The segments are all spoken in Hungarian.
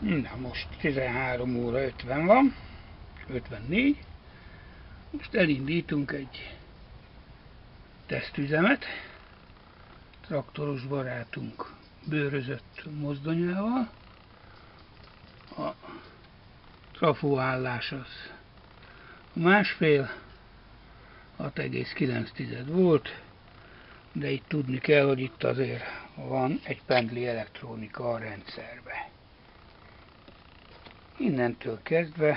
Na most 13 óra 50 van, 54. Most elindítunk egy tesztüzemet. Traktoros barátunk bőrözött mozdonyával. A trafóállás az másfél, 6,9 volt, de itt tudni kell, hogy itt azért van egy pendli elektronika a rendszerbe. Innentől kezdve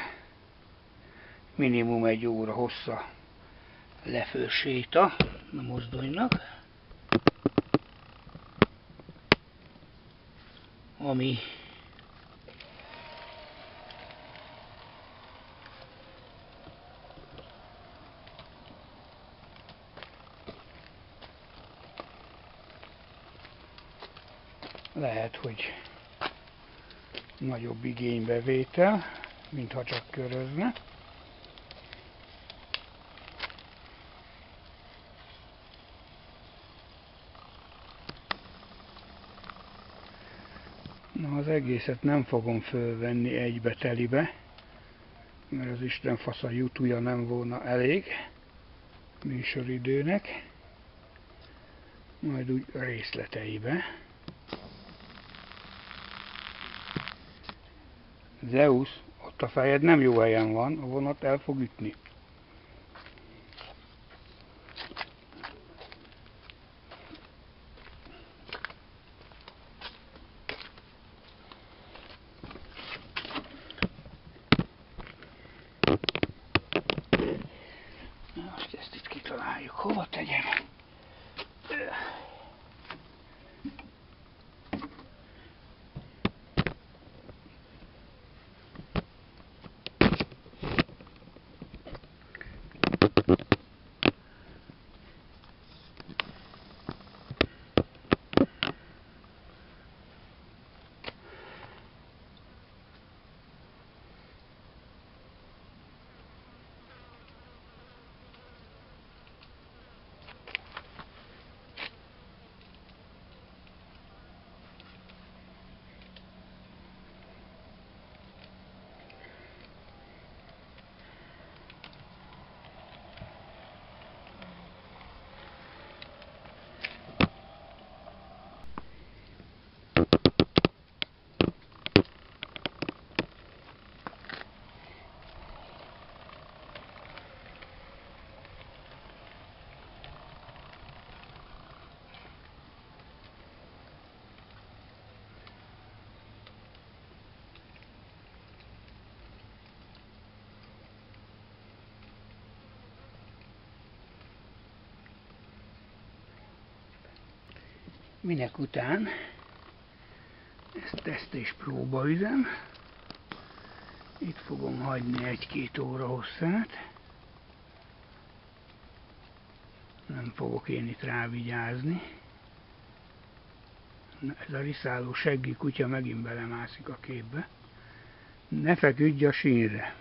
minimum egy óra hossza lefőséta a mozdonynak, ami lehet, hogy nagyobb igénybevétel, mintha csak körözne. Na, az egészet nem fogom fölvenni egybe telibe, mert az Isten fasz a YouTube-ja nem volna elég műsoridőnek, majd úgy részleteibe. Zeus, ott a fejed nem jó helyen van, a vonat el fog ütni. Most ezt itt kitaláljuk, hova tegyem? Minek után ezt teszt és próba üzem. Itt fogom hagyni egy-két óra hosszát. Nem fogok én itt rávigyázni. Na, ez a riszáló seggi kutya megint belemászik a képbe. Ne feküdj a sínre.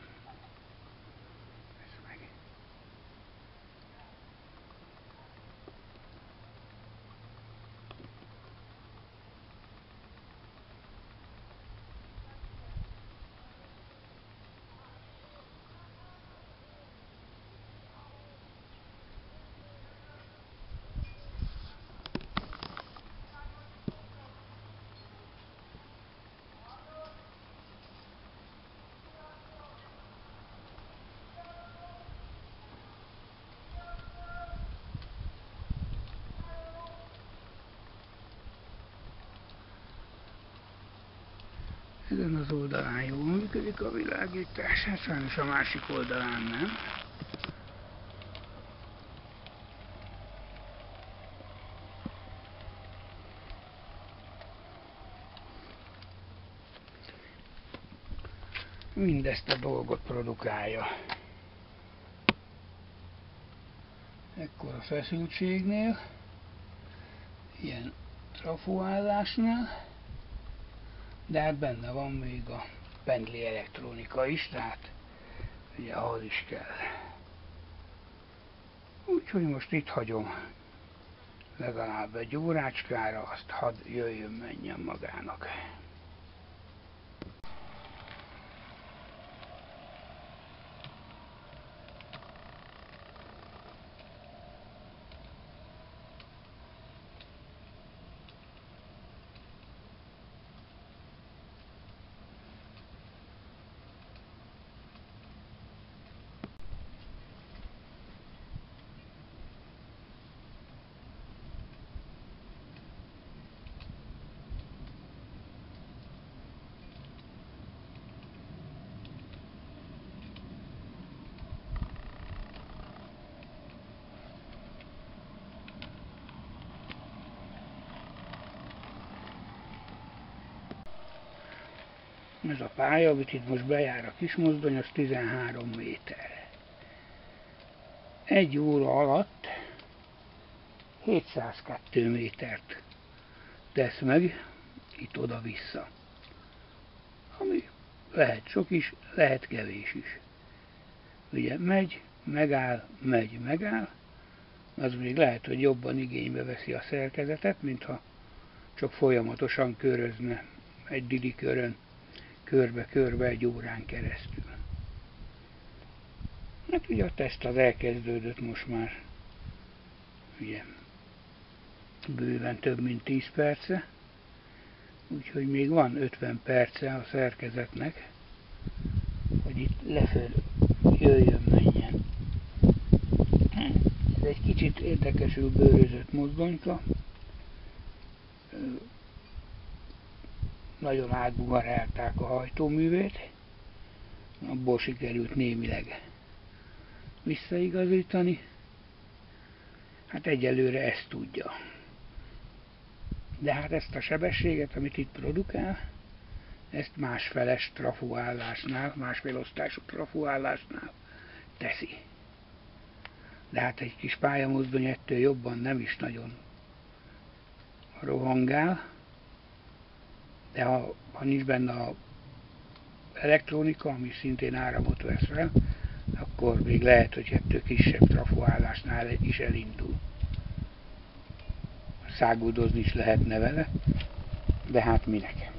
Ezen az oldalán jól működik a világítás, hát sajnos a másik oldalán nem. Mindezt a dolgot produkálja. Ekkor a feszültségnél, ilyen trafóállásnál, de hát benne van még a pendli elektronika is, tehát ugye ahhoz is kell. Úgyhogy most itt hagyom legalább egy órácskára, azt hadd jöjjön, menjen magának. Ez a pálya, amit itt most bejár a kismozdony, az 13 méterre. Egy óra alatt 702 métert tesz meg, itt oda-vissza. Ami lehet sok is, lehet kevés is. Ugye megy, megáll, megy, megáll. Az még lehet, hogy jobban igénybe veszi a szerkezetet, mintha csak folyamatosan körözne egy dili körön, körbe-körbe egy órán keresztül. Hát ugye a teszt az elkezdődött most már, ugye, bőven több mint 10 perce, úgyhogy még van 50 perce a szerkezetnek, hogy itt lefelé jöjjön, menjen. Ez egy kicsit érdekesül bőrözött mozdonyka. Nagyon átbugarálták a hajtóművét, abból sikerült némileg visszaigazítani. Hát egyelőre ezt tudja. De hát ezt a sebességet, amit itt produkál, ezt másfeles trafóállásnál, másfélosztású trafóállásnál teszi. De hát egy kis pályamozdony ettől jobban nem is nagyon rohangál, de ha nincs benne a elektronika, ami szintén áramot vesz fel, akkor még lehet, hogy ettől kisebb trafóállásnál is elindul. Száguldozni is lehetne vele, de hát minek.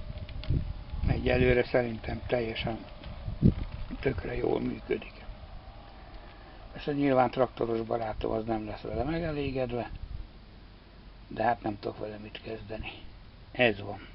Egyelőre szerintem teljesen tökre jól működik. És nyilván traktoros barátom az nem lesz vele megelégedve, de hát nem tudok vele mit kezdeni. Ez van.